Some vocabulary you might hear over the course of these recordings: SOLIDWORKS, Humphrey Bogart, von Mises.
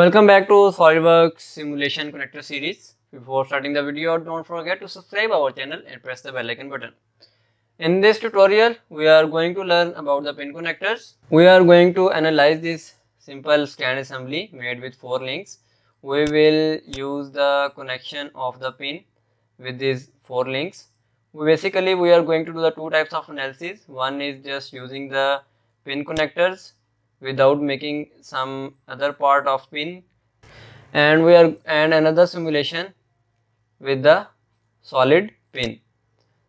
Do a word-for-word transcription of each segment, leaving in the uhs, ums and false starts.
Welcome back to SOLIDWORKS Simulation Connector Series. Before starting the video, don't forget to subscribe our channel and press the bell icon button. In this tutorial, we are going to learn about the pin connectors. We are going to analyze this simple stand assembly made with four links. We will use the connection of the pin with these four links. Basically, we are going to do the two types of analysis. One is just using the pin connectors without making some other part of pin, and we are and another simulation with the solid pin.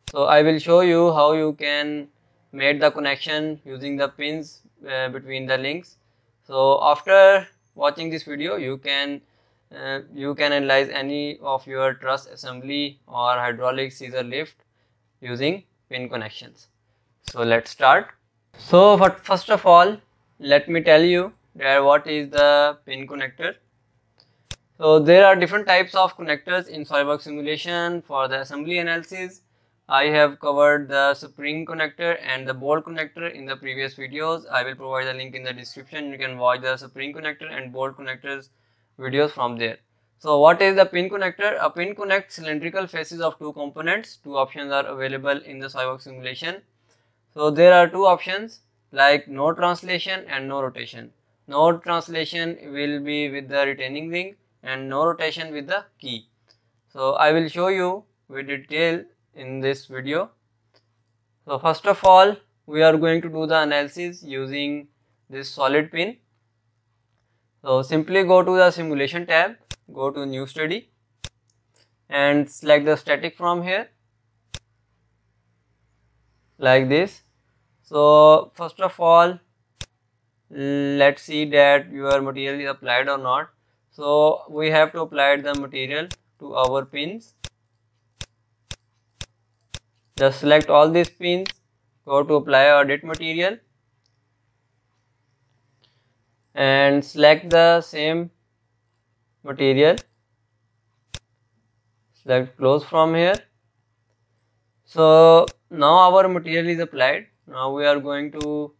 So I will show you how you can make the connection using the pins uh, between the links. So after watching this video, you can uh, you can analyze any of your truss assembly or hydraulic scissor lift using pin connections. So let's start. So first of all, let me tell you that what is the pin connector. So there are different types of connectors in SOLIDWORKS simulation for the assembly analysis. I have covered the spring connector and the bolt connector in the previous videos. I will provide the link in the description. You can watch the spring connector and bolt connectors videos from there. So what is the pin connector? A pin connects cylindrical faces of two components. Two options are available in the SOLIDWORKS simulation. So there are two options, like no translation and no rotation. No translation will be with the retaining ring and no rotation with the key. So I will show you with detail in this video. So first of all, we are going to do the analysis using this solid pin. So simply go to the simulation tab, go to new study and select the static from here like this. So first of all, let's see that your material is applied or not. So we have to apply the material to our pins. Just select all these pins, go to apply edit material and select the same material, select close from here. So now our material is applied. Now we are going to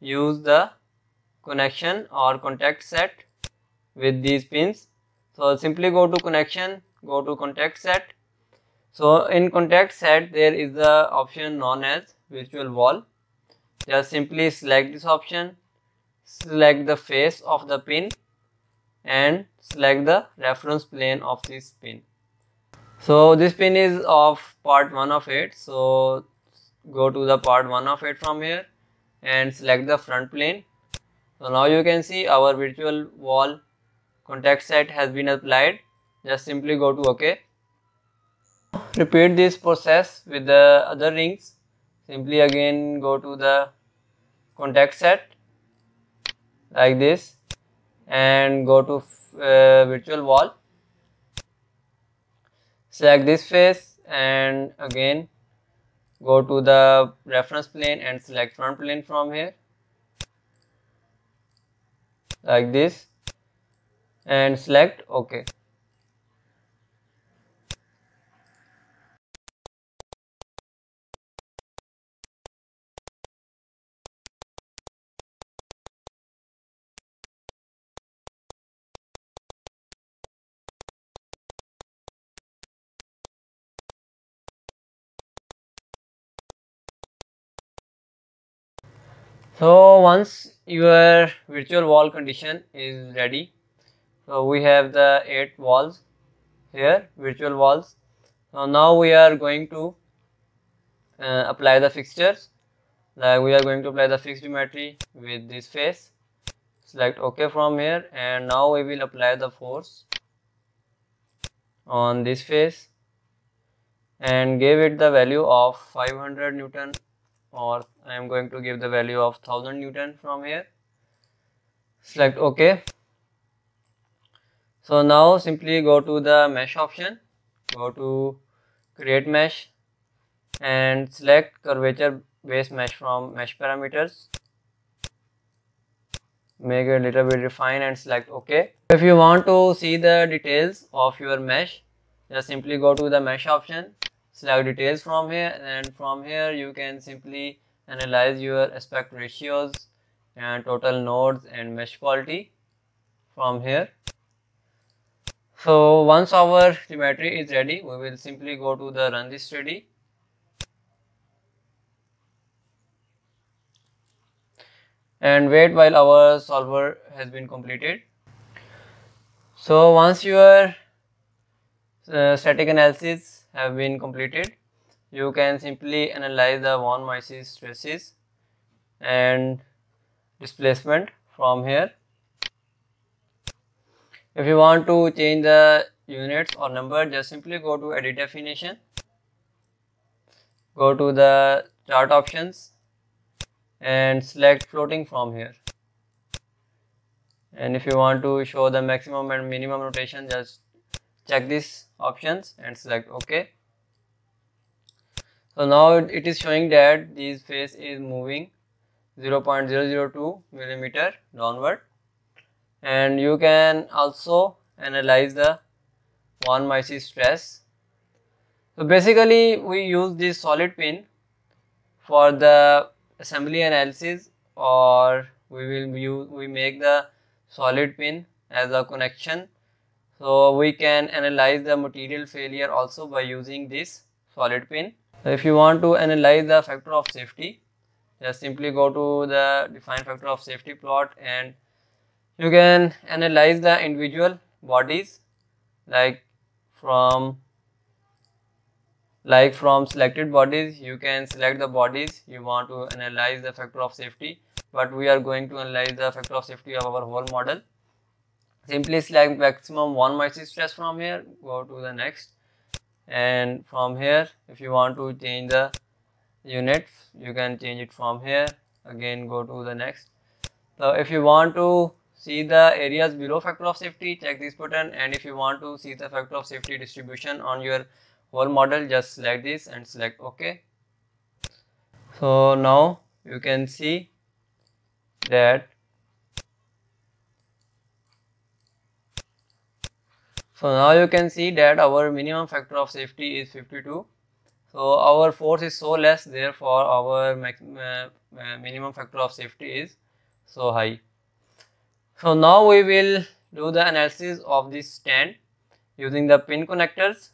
use the connection or contact set with these pins. So simply go to connection, go to contact set. So in contact set there is the option known as virtual wall. Just simply select this option, select the face of the pin and select the reference plane of this pin. So this pin is of part one of eight. So go to the part one of eight from here and select the front plane. So now you can see our virtual wall contact set has been applied. Just simply go to OK. Repeat this process with the other rings. Simply again go to the contact set like this and go to uh, virtual wall. Select this face and again go to the reference plane and select front plane from here like this and select OK. So once your virtual wall condition is ready, so we have the eight walls here, virtual walls. So now we are going to uh, apply the fixtures. Like we are going to apply the fixed geometry with this face. Select OK from here and now we will apply the force on this face and give it the value of five hundred newton. Or I am going to give the value of one thousand newton from here. Select OK. So now simply go to the mesh option, go to create mesh and select curvature base mesh from mesh parameters. Make it a little bit refined and select OK. If you want to see the details of your mesh, just simply go to the mesh option. Select details from here and from here you can simply analyze your aspect ratios and total nodes and mesh quality from here. So once our geometry is ready, we will simply go to the run this three D. And wait while our solver has been completed. So once your uh, static analysis have been completed, you can simply analyze the von Mises stresses and displacement from here. If you want to change the units or number, just simply go to edit definition, go to the chart options and select floating from here. And if you want to show the maximum and minimum rotation, just check these options and select OK. So now it is showing that this face is moving zero point zero zero two millimeter downward. And you can also analyze the von Mises stress. So basically we use this solid pin for the assembly analysis, or we will use, we make the solid pin as a connection. So we can analyze the material failure also by using this solid pin. So if you want to analyze the factor of safety, just simply go to the define factor of safety plot, and you can analyze the individual bodies like from like from selected bodies. You can select the bodies you want to analyze the factor of safety, but we are going to analyze the factor of safety of our whole model. Simply select maximum von Mises stress from here, go to the next, and from here if you want to change the units, you can change it from here. Again go to the next. So if you want to see the areas below factor of safety, check this button, and if you want to see the factor of safety distribution on your whole model, just select this and select OK. So now you can see that. So now you can see that our minimum factor of safety is fifty-two. So our force is so less, therefore our max, uh, uh, minimum factor of safety is so high. So now we will do the analysis of this stand using the pin connectors.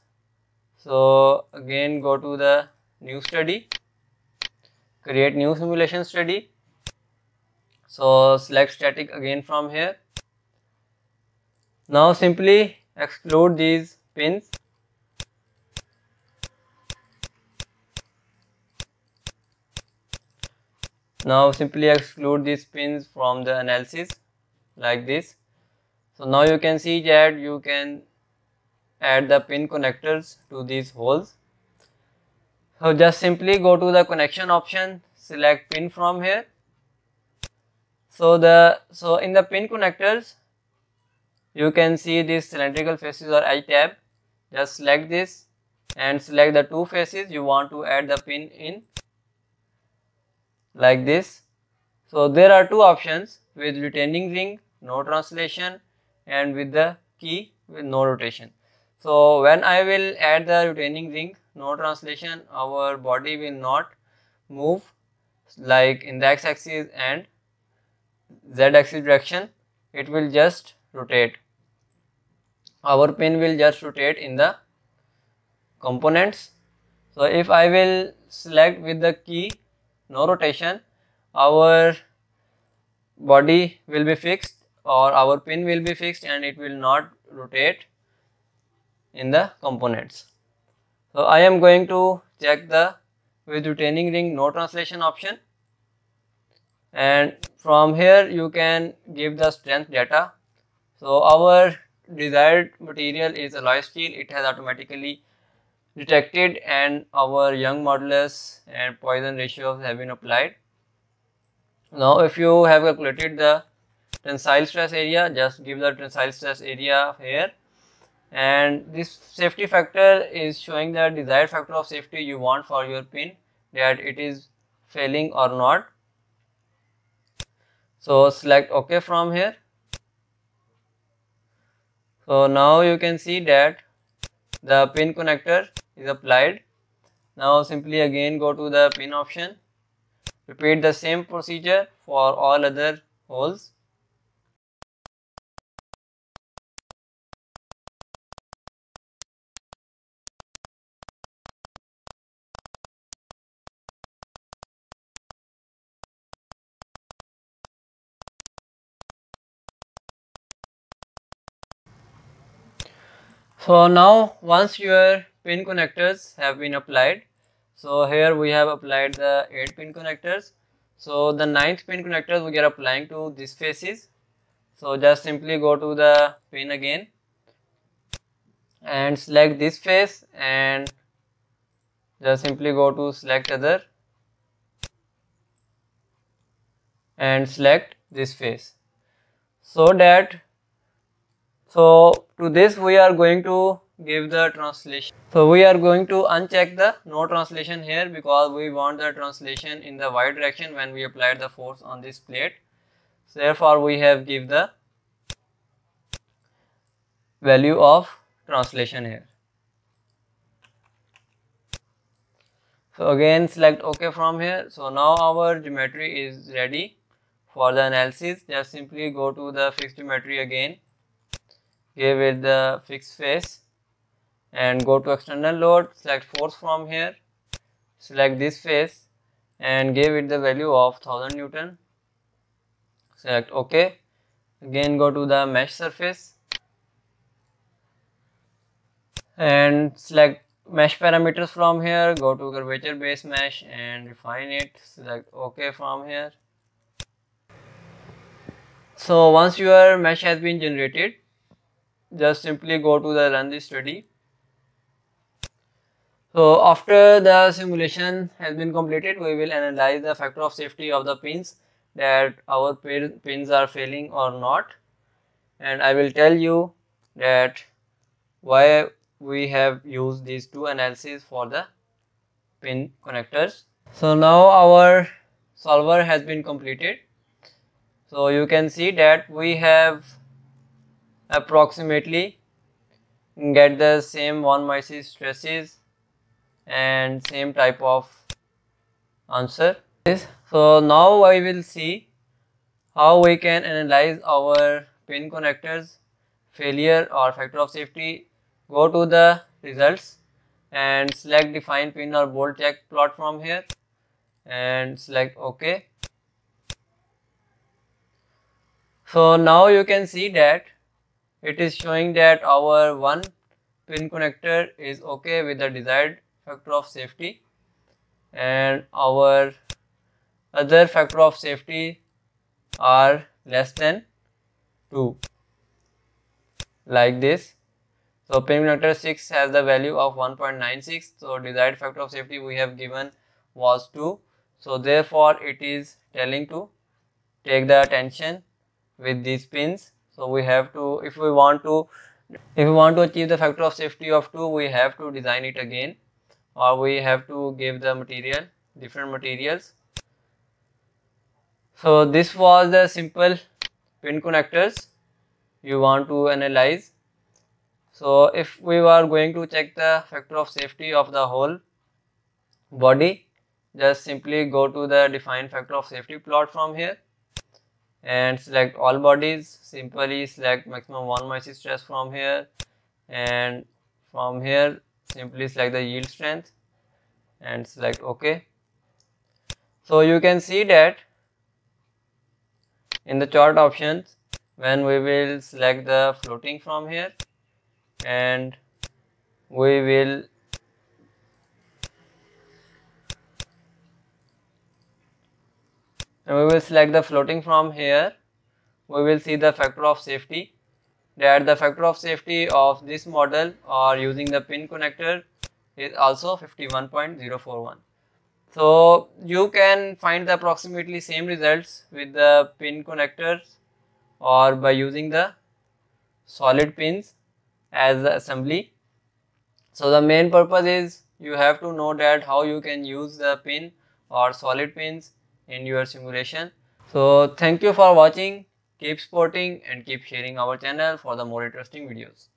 So again go to the new study, create new simulation study. So select static again from here. Now simply exclude these pins. Now simply exclude these pins from the analysis like this. So now you can see that you can add the pin connectors to these holes. So just simply go to the connection option, select pin from here. So the so in the pin connectors you can see these cylindrical faces or edge tab. Just select this and select the two faces you want to add the pin in, like this. So there are two options, with retaining ring no translation and with the key with no rotation. So when I will add the retaining ring no translation, our body will not move like in the x-axis and z-axis direction. It will just rotate. Our pin will just rotate in the components. So if I will select with the key no rotation, our body will be fixed, or our pin will be fixed, and it will not rotate in the components. So I am going to check the with retaining ring no translation option, and from here you can give the strength data. So our desired material is alloy steel. It has automatically detected, and our Young modulus and Poisson ratios have been applied. Now if you have calculated the tensile stress area, just give the tensile stress area here, and this safety factor is showing the desired factor of safety you want for your pin, that it is failing or not. So select OK from here. So now you can see that the pin connector is applied. Now simply again go to the pin option, repeat the same procedure for all other holes. So now once your pin connectors have been applied, so here we have applied the eight pin connectors. So the ninth pin connectors we are applying to these faces. So just simply go to the pin again and select this face and just simply go to select other and select this face. So that, so to this we are going to give the translation. So we are going to uncheck the no translation here because we want the translation in the y direction when we apply the force on this plate. So therefore we have give the value of translation here. So again select OK from here. So now our geometry is ready for the analysis. Just simply go to the fixed geometry again, give it the fixed face and go to external load, select force from here, select this face and give it the value of one thousand newton, select OK, again go to the mesh surface and select mesh parameters from here, go to curvature base mesh and refine it, select OK from here. So once your mesh has been generated, just simply go to the run this study. So after the simulation has been completed, we will analyze the factor of safety of the pins, that our pins are failing or not, and I will tell you that why we have used these two analyses for the pin connectors. So now our solver has been completed. So you can see that we have approximately get the same von Mises stresses and same type of answer. So now I will see how we can analyze our pin connectors failure or factor of safety. Go to the results and select define pin or bolt check plot from here and select OK. So now you can see that it is showing that our one pin connector is OK with the desired factor of safety and our other factor of safety are less than two, like this. So pin connector six has the value of one point nine six, so desired factor of safety we have given was two, so therefore it is telling to take the tension with these pins. So we have to, if we want to if we want to achieve the factor of safety of two, we have to design it again, or we have to give the material, different materials. So this was the simple pin connectors you want to analyze. So if we are going to check the factor of safety of the whole body, just simply go to the define factor of safety plot from here and select all bodies, simply select maximum von Mises stress from here, and from here simply select the yield strength and select OK. So you can see that in the chart options, when we will select the floating from here and we will and we will select the floating from here, we will see the factor of safety, that the factor of safety of this model or using the pin connector is also fifty-one point zero four one. So you can find the approximately same results with the pin connectors or by using the solid pins as the assembly. So the main purpose is you have to know that how you can use the pin or solid pins in your simulation. So thank you for watching. Keep supporting and keep sharing our channel for the more interesting videos.